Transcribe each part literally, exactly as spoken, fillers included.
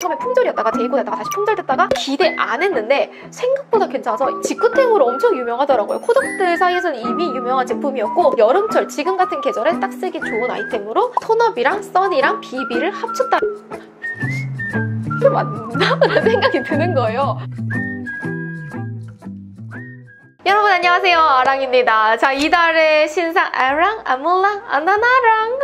처음에 품절이었다가 재입고됐다가 다시 품절됐다가 기대 안 했는데 생각보다 괜찮아서 직구템으로 엄청 유명하더라고요. 코덕들 사이에서는 이미 유명한 제품이었고 여름철 지금 같은 계절에 딱 쓰기 좋은 아이템으로 톤업이랑 써니랑 비비를 합쳤다. 이게 맞나? 라는 생각이 드는 거예요. 여러분 안녕하세요, 아랑입니다. 자, 이달의 신상 아랑, 아몰랑, 아나나랑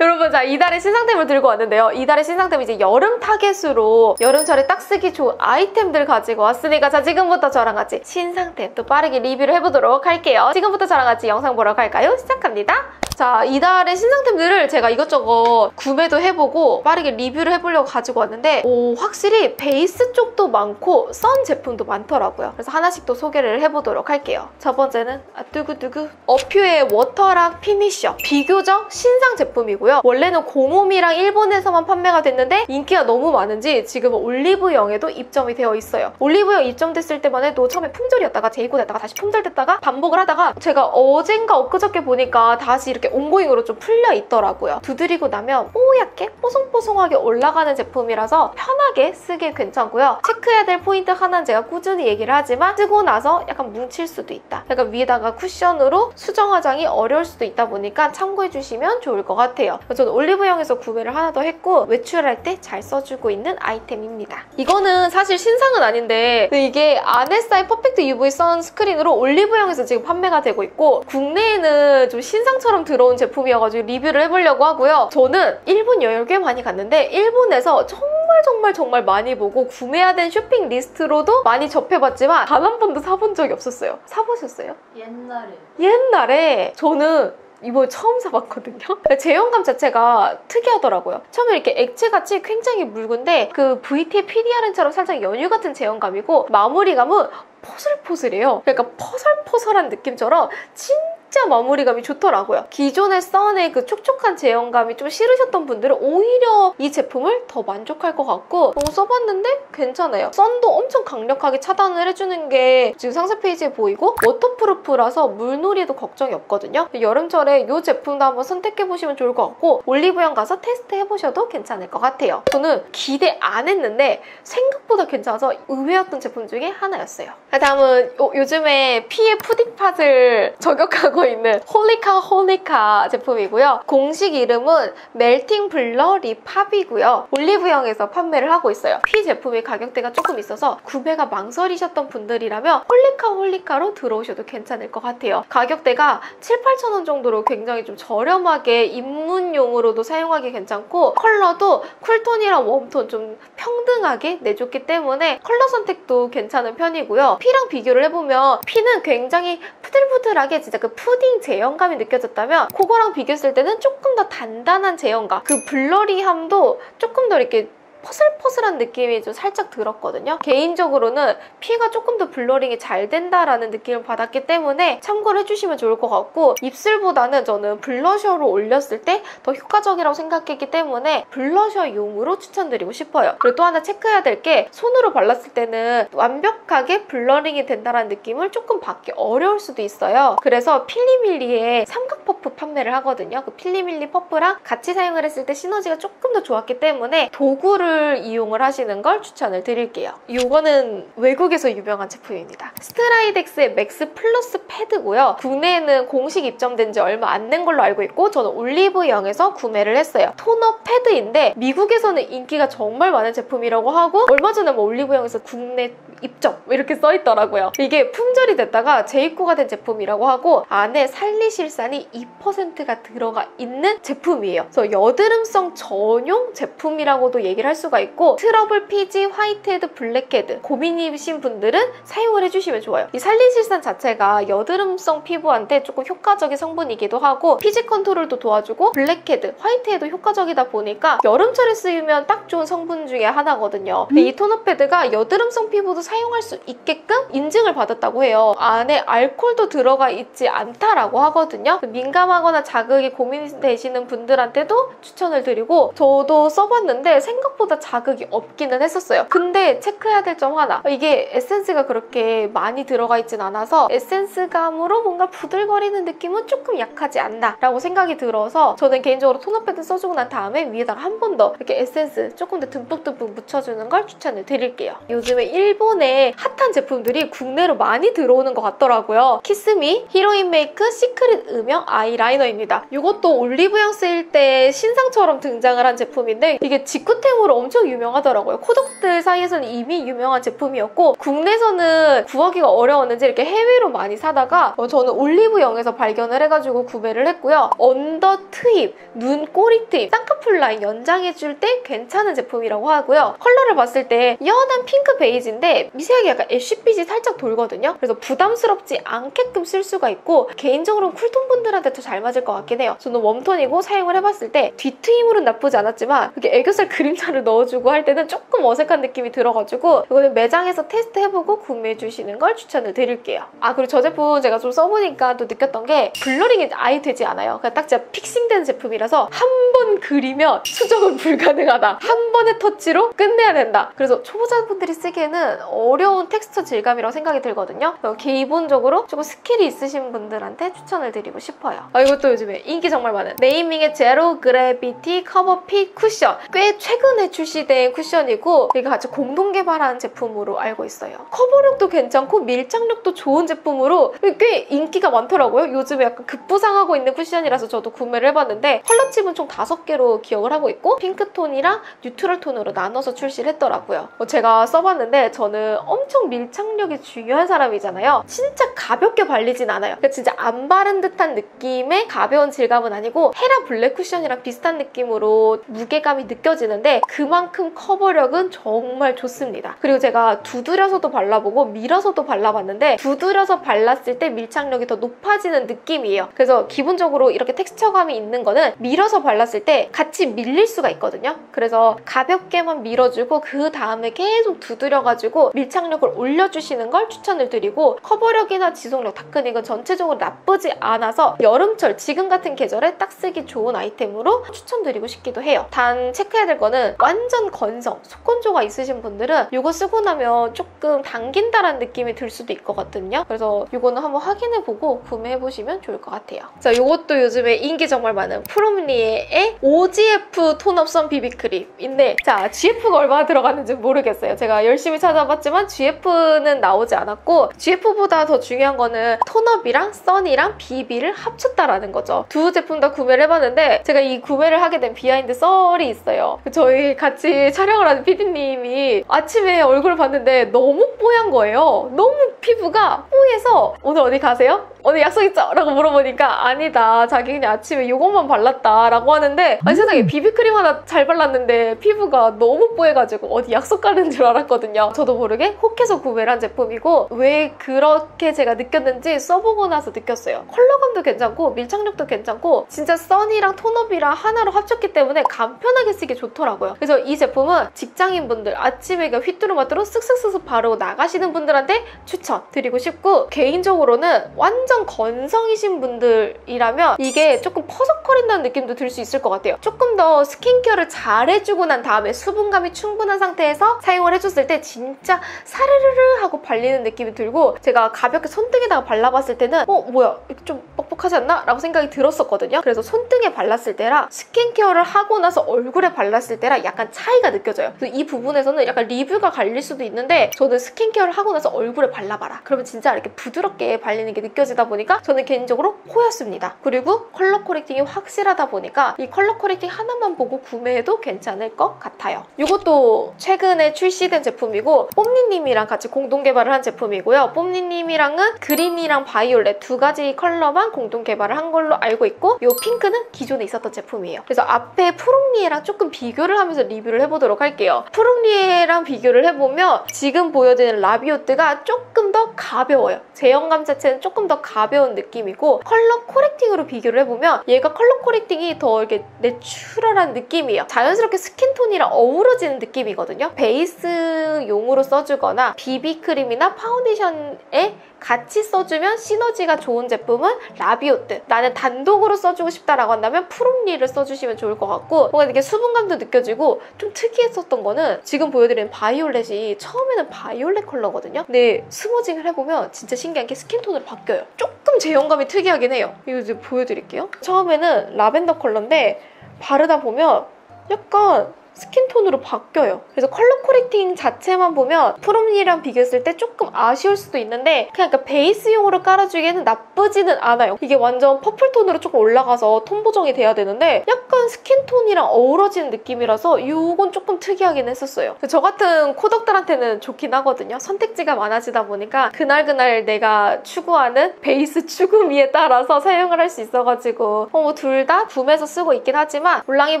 여러분, 자, 이달의 신상템을 들고 왔는데요. 이달의 신상템은 이제 여름 타겟으로 여름철에 딱 쓰기 좋은 아이템들 가지고 왔으니까 자, 지금부터 저랑 같이 신상템 또 빠르게 리뷰를 해보도록 할게요. 지금부터 저랑 같이 영상 보러 갈까요? 시작합니다. 자, 이달의 신상템들을 제가 이것저것 구매도 해보고 빠르게 리뷰를 해보려고 가지고 왔는데 오, 확실히 베이스 쪽도 많고 선 제품도 많더라고요. 그래서 하나씩 또 소개를 해보도록 할게요. 첫 번째는 아, 두구두구 어퓨의 워터락 피니셔. 비교적 신상 제품이고요. 원래는 공홈이랑 일본에서만 판매가 됐는데 인기가 너무 많은지 지금 올리브영에도 입점이 되어 있어요. 올리브영 입점됐을 때만 해도 처음에 품절이었다가 재입고됐다가 다시 품절됐다가 반복을 하다가 제가 어젠가 엊그저께 보니까 다시 이렇게 온고잉으로 좀 풀려 있더라고요. 두드리고 나면 뽀얗게 뽀송뽀송하게 올라가는 제품이라서 편하게 쓰기 괜찮고요. 체크해야 될 포인트 하나는 제가 꾸준히 얘기를 하지만 쓰고 나서 약간 뭉칠 수도 있다. 약간 위에다가 쿠션으로 수정 화장이 어려울 수도 있다 보니까 참고해 주시면 좋을 것 같아요. 저는 올리브영에서 구매를 하나 더 했고 외출할 때 잘 써주고 있는 아이템입니다. 이거는 사실 신상은 아닌데 근데 이게 아네사의 퍼펙트 유브이 선스크린으로 올리브영에서 지금 판매가 되고 있고 국내에는 좀 신상처럼 들어온 제품이어가지고 리뷰를 해보려고 하고요. 저는 일본 여행을 꽤 많이 갔는데 일본에서 정말 정말 정말 많이 보고 구매해야 된 쇼핑 리스트로도 많이 접해봤지만 단 한 번도 사본 적이 없었어요. 사보셨어요? 옛날에. 옛날에 저는 이번에 처음 사봤거든요. 제형감 자체가 특이하더라고요. 처음에 이렇게 액체같이 굉장히 묽은데 그 브이티의 피디알엔처럼 살짝 연유 같은 제형감이고 마무리감은 포슬포슬해요. 그러니까 퍼설퍼설한 느낌처럼 진 진짜 마무리감이 좋더라고요. 기존의 선의 그 촉촉한 제형감이 좀 싫으셨던 분들은 오히려 이 제품을 더 만족할 것 같고 너무 써봤는데 괜찮아요. 선도 엄청 강력하게 차단을 해주는 게 지금 상세 페이지에 보이고 워터프루프라서 물놀이도 걱정이 없거든요. 여름철에 이 제품도 한번 선택해보시면 좋을 것 같고 올리브영 가서 테스트해보셔도 괜찮을 것 같아요. 저는 기대 안 했는데 생각보다 괜찮아서 의외였던 제품 중에 하나였어요. 다음은 요, 요즘에 피의 푸딩팟을 저격하고 있는 홀리카 홀리카 제품이고요. 공식 이름은 멜팅 블러리 팝이고요. 올리브영에서 판매를 하고 있어요. 피 제품의 가격대가 조금 있어서 구매가 망설이셨던 분들이라면 홀리카 홀리카로 들어오셔도 괜찮을 것 같아요. 가격대가 칠팔천 원 정도로 굉장히 좀 저렴하게 입문용으로도 사용하기 괜찮고 컬러도 쿨톤이랑 웜톤 좀 평등하게 내줬기 때문에 컬러 선택도 괜찮은 편이고요. 피랑 비교를 해보면 피는 굉장히 푸들푸들하게 진짜 그 푸딩 제형감이 느껴졌다면 그거랑 비교했을 때는 조금 더 단단한 제형감, 그 블러리함도 조금 더 이렇게 퍼슬퍼슬한 느낌이 좀 살짝 들었거든요. 개인적으로는 피가 조금 더 블러링이 잘 된다라는 느낌을 받았기 때문에 참고를 해주시면 좋을 것 같고 입술보다는 저는 블러셔로 올렸을 때 더 효과적이라고 생각했기 때문에 블러셔용으로 추천드리고 싶어요. 그리고 또 하나 체크해야 될 게 손으로 발랐을 때는 완벽하게 블러링이 된다라는 느낌을 조금 받기 어려울 수도 있어요. 그래서 필리밀리의 삼각 퍼프 판매를 하거든요. 그 필리밀리 퍼프랑 같이 사용을 했을 때 시너지가 조금 더 좋았기 때문에 도구를 이용을 하시는 걸 추천을 드릴게요. 이거는 외국에서 유명한 제품입니다. 스트라이덱스의 맥스 플러스 패드고요. 국내에는 공식 입점된 지 얼마 안 된 걸로 알고 있고 저는 올리브영에서 구매를 했어요. 톤업 패드인데 미국에서는 인기가 정말 많은 제품이라고 하고 얼마 전에 뭐 올리브영에서 국내 입점 이렇게 써있더라고요. 이게 품절이 됐다가 재입고가 된 제품이라고 하고 안에 살리실산이 이 퍼센트가 들어가 있는 제품이에요. 그래서 여드름성 전용 제품이라고도 얘기를 할 수가 있고 트러블, 피지, 화이트헤드, 블랙헤드 고민이신 분들은 사용을 해주시면 좋아요. 이 살리실산 자체가 여드름성 피부한테 조금 효과적인 성분이기도 하고 피지 컨트롤도 도와주고 블랙헤드, 화이트헤드 효과적이다 보니까 여름철에 쓰이면 딱 좋은 성분 중에 하나거든요. 근데 이 톤업 패드가 여드름성 피부도 사용할 수 있게끔 인증을 받았다고 해요. 안에 알코올도 들어가 있지 않다라고 하거든요. 민감하거나 자극이 고민되시는 분들한테도 추천을 드리고 저도 써봤는데 생각보다 생각보다 자극이 없기는 했었어요. 근데 체크해야 될 점 하나, 이게 에센스가 그렇게 많이 들어가 있진 않아서 에센스감으로 뭔가 부들거리는 느낌은 조금 약하지 않나 라고 생각이 들어서, 저는 개인적으로 토너 패드 써주고 난 다음에 위에다가 한 번 더 이렇게 에센스 조금 더 듬뿍듬뿍 묻혀주는 걸 추천을 드릴게요. 요즘에 일본의 핫한 제품들이 국내로 많이 들어오는 것 같더라고요. 키스미 히로인 메이크 시크릿 음영 아이라이너입니다. 이것도 올리브영 쓰일 때 신상처럼 등장을 한 제품인데, 이게 직구템으로 엄청 유명하더라고요. 코덕들 사이에서는 이미 유명한 제품이었고, 국내에서는 구하기가 어려웠는지 이렇게 해외로 많이 사다가 저는 올리브영에서 발견을 해가지고 구매를 했고요. 언더 트입, 눈 꼬리 트입, 쌍꺼풀 라인 연장해줄 때 괜찮은 제품이라고 하고요. 컬러를 봤을 때 연한 핑크 베이지인데 미세하게 약간 애쉬빛이 살짝 돌거든요. 그래서 부담스럽지 않게끔 쓸 수가 있고, 개인적으로는 쿨톤 분들한테 더 잘 맞을 것 같긴 해요. 저는 웜톤이고 사용을 해봤을 때 뒤트임으로는 나쁘지 않았지만 이렇게 애교살 그림자를 넣어주고 할 때는 조금 어색한 느낌이 들어가지고, 이거는 매장에서 테스트해보고 구매해주시는 걸 추천을 드릴게요. 아, 그리고 저 제품 제가 좀 써보니까 또 느꼈던 게 블러링이 아예 되지 않아요. 그냥 딱 진짜 픽싱된 제품이라서 한 번 그리면 수정은 불가능하다, 한 번의 터치로 끝내야 된다. 그래서 초보자분들이 쓰기에는 어려운 텍스처 질감이라고 생각이 들거든요. 기본적으로 조금 스킬이 있으신 분들한테 추천을 드리고 싶어요. 아, 이것도 요즘에 인기 정말 많은 네이밍의 제로 그래비티 커버핏 쿠션, 꽤 최근에 출시된 쿠션이고 저희가 같이 공동 개발한 제품으로 알고 있어요. 커버력도 괜찮고 밀착력도 좋은 제품으로 꽤 인기가 많더라고요. 요즘에 약간 급부상하고 있는 쿠션이라서 저도 구매를 해봤는데, 컬러칩은 총 다섯 개로 기억을 하고 있고 핑크톤이랑 뉴트럴톤으로 나눠서 출시를 했더라고요. 제가 써봤는데, 저는 엄청 밀착력이 중요한 사람이잖아요. 진짜 가볍게 발리진 않아요. 그러니까 진짜 안 바른 듯한 느낌의 가벼운 질감은 아니고 헤라 블랙 쿠션이랑 비슷한 느낌으로 무게감이 느껴지는데 그만큼 커버력은 정말 좋습니다. 그리고 제가 두드려서도 발라보고 밀어서도 발라봤는데, 두드려서 발랐을 때 밀착력이 더 높아지는 느낌이에요. 그래서 기본적으로 이렇게 텍스처감이 있는 거는 밀어서 발랐을 때 같이 밀릴 수가 있거든요. 그래서 가볍게만 밀어주고 그 다음에 계속 두드려가지고 밀착력을 올려주시는 걸 추천을 드리고, 커버력이나 지속력, 다크닝은 전체적으로 나쁘지 않아서 여름철, 지금 같은 계절에 딱 쓰기 좋은 아이템으로 추천드리고 싶기도 해요. 단 체크해야 될 거는 완전 건성, 속건조가 있으신 분들은 이거 쓰고 나면 조금 당긴다라는 느낌이 들 수도 있거든요. 그래서 이거는 한번 확인해보고 구매해보시면 좋을 것 같아요. 자, 이것도 요즘에 인기 정말 많은 프롬리에의 오지에프 톤업 선 비비크림인데, 자, 지에프가 얼마나 들어갔는지 모르겠어요. 제가 열심히 찾아봤지만 지에프는 나오지 않았고, 지에프보다 더 중요한 거는 톤업이랑 선이랑 비비를 합쳤다라는 거죠. 두 제품 다 구매를 해봤는데, 제가 이 구매를 하게 된 비하인드 썰이 있어요. 저희 같이 촬영을 하는 피디님이 아침에 얼굴을 봤는데 너무 뽀얀 거예요. 너무 피부가 뽀해서 오늘 어디 가세요? 오늘 약속 있죠? 라고 물어보니까 아니다, 자기 그냥 아침에 이것만 발랐다 라고 하는데, 아니 세상에 비비크림 하나 잘 발랐는데 피부가 너무 뽀해가지고 어디 약속 가는 줄 알았거든요. 저도 모르게 혹해서 구매를 한 제품이고, 왜 그렇게 제가 느꼈는지 써보고 나서 느꼈어요. 컬러감도 괜찮고 밀착력도 괜찮고 진짜 선이랑 톤업이랑 하나로 합쳤기 때문에 간편하게 쓰기 좋더라고요. 그래서 이 제품은 직장인분들 아침에 휘뚜루마뚜루 쓱쓱쓱쓱 바르고 나가시는 분들한테 추천드리고 싶고, 개인적으로는 완전 건성이신 분들이라면 이게 조금 퍼석거린다는 느낌도 들 수 있을 것 같아요. 조금 더 스킨케어를 잘 해주고 난 다음에 수분감이 충분한 상태에서 사용을 해줬을 때 진짜 사르르르 하고 발리는 느낌이 들고, 제가 가볍게 손등에다가 발라봤을 때는 어? 뭐야? 좀 뻑뻑하지 않나? 라고 생각이 들었었거든요. 그래서 손등에 발랐을 때랑 스킨케어를 하고 나서 얼굴에 발랐을 때랑 약간 차이가 느껴져요. 그래서 이 부분에서는 약간 리뷰가 갈릴 수도 있는데, 저는 스킨케어를 하고 나서 얼굴에 발라봐라, 그러면 진짜 이렇게 부드럽게 발리는 게 느껴지다 보니까 저는 개인적으로 호였습니다. 그리고 컬러 코렉팅이 확실하다 보니까 이 컬러 코렉팅 하나만 보고 구매해도 괜찮을 것 같아요. 이것도 최근에 출시된 제품이고 뽐니님이랑 같이 공동 개발을 한 제품이고요. 뽐니님이랑은 그린이랑 바이올렛 두 가지 컬러만 공동 개발을 한 걸로 알고 있고, 이 핑크는 기존에 있었던 제품이에요. 그래서 앞에 프롱리에랑 조금 비교를 하면서 리뷰를 해보도록 할게요. 프롱리에랑 비교를 해보면 지금 보여드리는 라비오트가 조금 더 가벼워요. 제형감 자체는 조금 더 가벼워요. 가벼운 느낌이고, 컬러 코렉팅으로 비교를 해보면 얘가 컬러 코렉팅이 더 이렇게 내추럴한 느낌이에요. 자연스럽게 스킨톤이랑 어우러지는 느낌이거든요. 베이스용으로 써주거나 비비크림이나 파운데이션에 같이 써주면 시너지가 좋은 제품은 라비오트, 나는 단독으로 써주고 싶다라고 한다면 프롬리를 써주시면 좋을 것 같고, 뭔가 이렇게 수분감도 느껴지고 좀 특이했었던 거는 지금 보여드리는 바이올렛이 처음에는 바이올렛 컬러거든요. 근데 스머징을 해보면 진짜 신기한 게 스킨톤으로 바뀌어요. 조금 제형감이 특이하긴 해요. 이거 이제 보여드릴게요. 처음에는 라벤더 컬러인데 바르다 보면 약간 스킨톤으로 바뀌어요. 그래서 컬러 코렉팅 자체만 보면 프롬리랑 비교했을 때 조금 아쉬울 수도 있는데, 그냥 그러니까 베이스용으로 깔아주기에는 나쁘지는 않아요. 이게 완전 퍼플톤으로 조금 올라가서 톤 보정이 돼야 되는데 약간 스킨톤이랑 어우러지는 느낌이라서 이건 조금 특이하긴 했었어요. 저 같은 코덕들한테는 좋긴 하거든요. 선택지가 많아지다 보니까 그날그날 내가 추구하는 베이스 추구미에 따라서 사용을 할 수 있어가지고 어, 뭐 둘 다 붐에서 쓰고 있긴 하지만 올랑이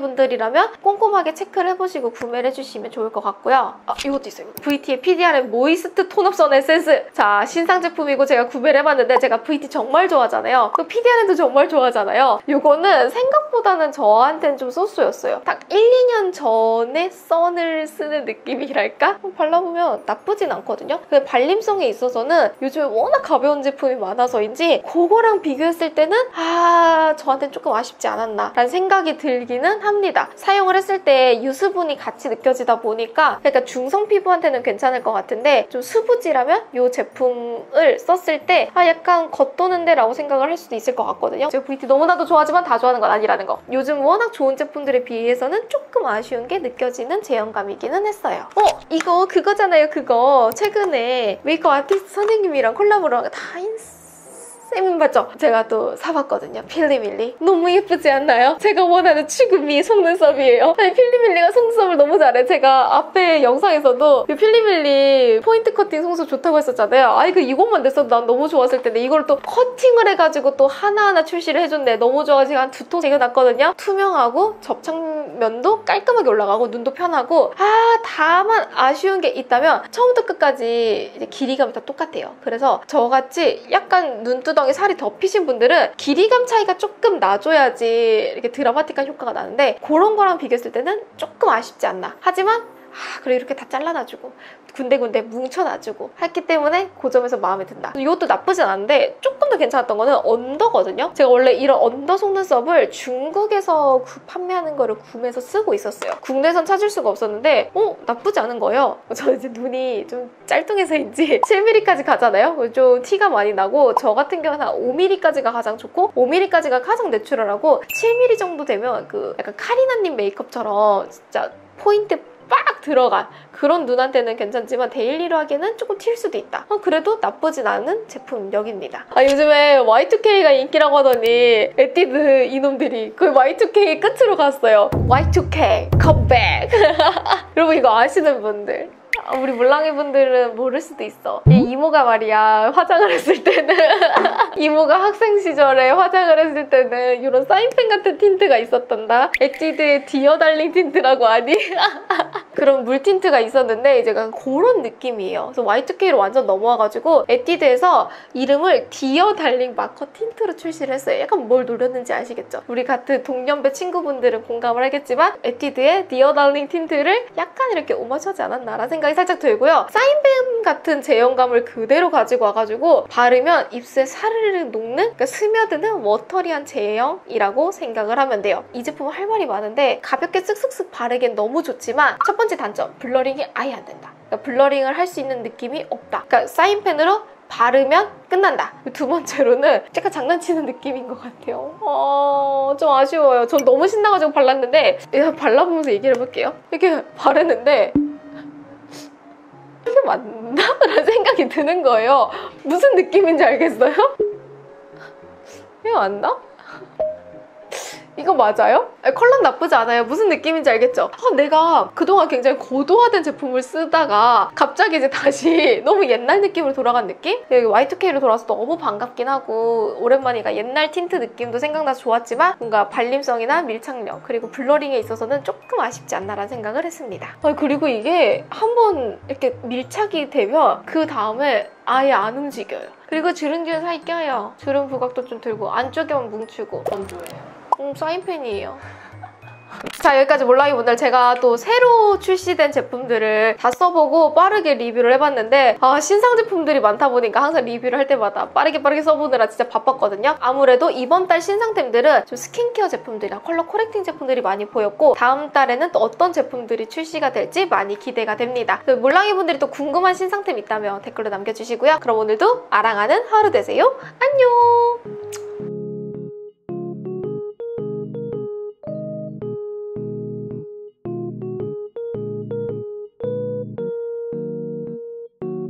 분들이라면 꼼꼼하게 체크 해보시고 구매를 해주시면 좋을 것 같고요. 아, 이것도 있어요. 브이티의 피디알엔 모이스트 톤업선 에센스. 자, 신상 제품이고 제가 구매를 해봤는데, 제가 브이티 정말 좋아하잖아요. 또 피디알엔도 정말 좋아하잖아요. 이거는 생각보다는 저한테는 좀 소스였어요. 딱 일, 이 년 전에 선을 쓰는 느낌이랄까? 발라보면 나쁘진 않거든요. 근데 발림성에 있어서는 요즘에 워낙 가벼운 제품이 많아서인지 그거랑 비교했을 때는 아, 저한테는 조금 아쉽지 않았나 라는 생각이 들기는 합니다. 사용을 했을 때 유수분이 같이 느껴지다 보니까 그러니까 중성 피부한테는 괜찮을 것 같은데, 좀 수부지라면 이 제품을 썼을 때 아, 약간 겉도는데 라고 생각을 할 수도 있을 것 같거든요. 제가 브이티 너무나도 좋아하지만 다 좋아하는 건 아니라는 거. 요즘 워낙 좋은 제품들에 비해서는 조금 아쉬운 게 느껴지는 제형감이기는 했어요. 어! 이거 그거잖아요, 그거. 최근에 메이크업 아티스트 선생님이랑 콜라보를 한 거 다인스 쌤인 봤죠? 제가 또 사봤거든요. 필리밀리. 너무 예쁘지 않나요? 제가 원하는 취급미의 속눈썹이에요. 아니, 필리밀리가 속눈썹을 너무 잘해. 제가 앞에 영상에서도 이 필리밀리 포인트 커팅 속눈썹 좋다고 했었잖아요. 아니, 그 이것만 냈어도 난 너무 좋았을 텐데, 이걸 또 커팅을 해가지고 또 하나하나 출시를 해줬네. 너무 좋아서 한 두 통 쟁여놨거든요. 투명하고 접착면도 깔끔하게 올라가고 눈도 편하고. 아, 다만 아쉬운 게 있다면 처음부터 끝까지 이제 길이감이 다 똑같아요. 그래서 저같이 약간 눈두덩 살이 더 피신 분들은 길이감 차이가 조금 나줘야지 이렇게 드라마틱한 효과가 나는데, 그런 거랑 비교했을 때는 조금 아쉽지 않나. 하지만 아, 그래 이렇게 다 잘라놔주고 군데군데 뭉쳐놔주고 했기 때문에 그 점에서 마음에 든다. 이것도 나쁘진 않은데 조금 더 괜찮았던 거는 언더거든요. 제가 원래 이런 언더 속눈썹을 중국에서 구, 판매하는 거를 구매해서 쓰고 있었어요. 국내선 찾을 수가 없었는데 어? 나쁘지 않은 거예요. 저 이제 눈이 좀 짤뚱해서인지 칠 밀리미터까지 가잖아요. 좀 티가 많이 나고, 저 같은 경우는 한 오 밀리미터까지가 가장 좋고 오 밀리미터까지가 가장 내추럴하고, 칠 밀리미터 정도 되면 그 약간 카리나님 메이크업처럼 진짜 포인트 빡 들어간 그런 눈한테는 괜찮지만 데일리로 하기에는 조금 튈 수도 있다. 어, 그래도 나쁘진 않은 제품력입니다. 아, 요즘에 와이 투 케이가 인기라고 하더니 에뛰드 이놈들이 거의 와이 투 케이 끝으로 갔어요. 와이 투 케이 컴백. 여러분 이거 아시는 분들, 우리 몰랑이 분들은 모를 수도 있어. 이 이모가 말이야, 화장을 했을 때는 이모가 학생 시절에 화장을 했을 때는 이런 사인펜 같은 틴트가 있었단다. 에뛰드의 디어 달링 틴트라고 하니 그런 물 틴트가 있었는데 이제 그런 느낌이에요. 그래서 와이 투 케이로 완전 넘어와가지고 에뛰드에서 이름을 디어 달링 마커 틴트로 출시를 했어요. 약간 뭘 노렸는지 아시겠죠? 우리 같은 동년배 친구분들은 공감을 하겠지만 에뛰드의 디어 달링 틴트를 약간 이렇게 오마주하지 않았나라는 생각이 살짝 들고요. 사인펜 같은 제형감을 그대로 가지고 와가지고 바르면 입술에 사르르 녹는, 그러니까 스며드는 워터리한 제형이라고 생각을 하면 돼요. 이 제품은 할 말이 많은데 가볍게 쓱쓱쓱 바르기엔 너무 좋지만, 첫 번째 단점, 블러링이 아예 안 된다. 그러니까 블러링을 할 수 있는 느낌이 없다. 그러니까 사인펜으로 바르면 끝난다. 두 번째로는 약간 장난치는 느낌인 것 같아요. 어, 좀 아쉬워요. 전 너무 신나가지고 발랐는데, 발라보면서 얘기를 해볼게요. 이렇게 바르는데 이게 맞나? 라는 생각이 드는 거예요. 무슨 느낌인지 알겠어요? 이게 맞나? 이거 맞아요? 컬러는 나쁘지 않아요. 무슨 느낌인지 알겠죠? 아, 내가 그동안 굉장히 고도화된 제품을 쓰다가 갑자기 이제 다시 너무 옛날 느낌으로 돌아간 느낌? 여기 와이 투 케이로 돌아와서 너무 반갑긴 하고 오랜만이가 옛날 틴트 느낌도 생각나서 좋았지만 뭔가 발림성이나 밀착력 그리고 블러링에 있어서는 조금 아쉽지 않나라는 생각을 했습니다. 아, 그리고 이게 한번 이렇게 밀착이 되면 그 다음에 아예 안 움직여요. 그리고 주름뒤에 사이 껴요. 주름 부각도 좀 들고 안쪽에만 뭉치고. 건조해요. 음, 사인펜이에요. 자, 여기까지 몰랑이 분들, 제가 또 새로 출시된 제품들을 다 써보고 빠르게 리뷰를 해봤는데 아, 신상 제품들이 많다 보니까 항상 리뷰를 할 때마다 빠르게 빠르게 써보느라 진짜 바빴거든요. 아무래도 이번 달 신상템들은 좀 스킨케어 제품들이나 컬러 코렉팅 제품들이 많이 보였고 다음 달에는 또 어떤 제품들이 출시가 될지 많이 기대가 됩니다. 몰랑이 분들이 또 궁금한 신상템 있다면 댓글로 남겨주시고요. 그럼 오늘도 아랑하는 하루 되세요. 안녕.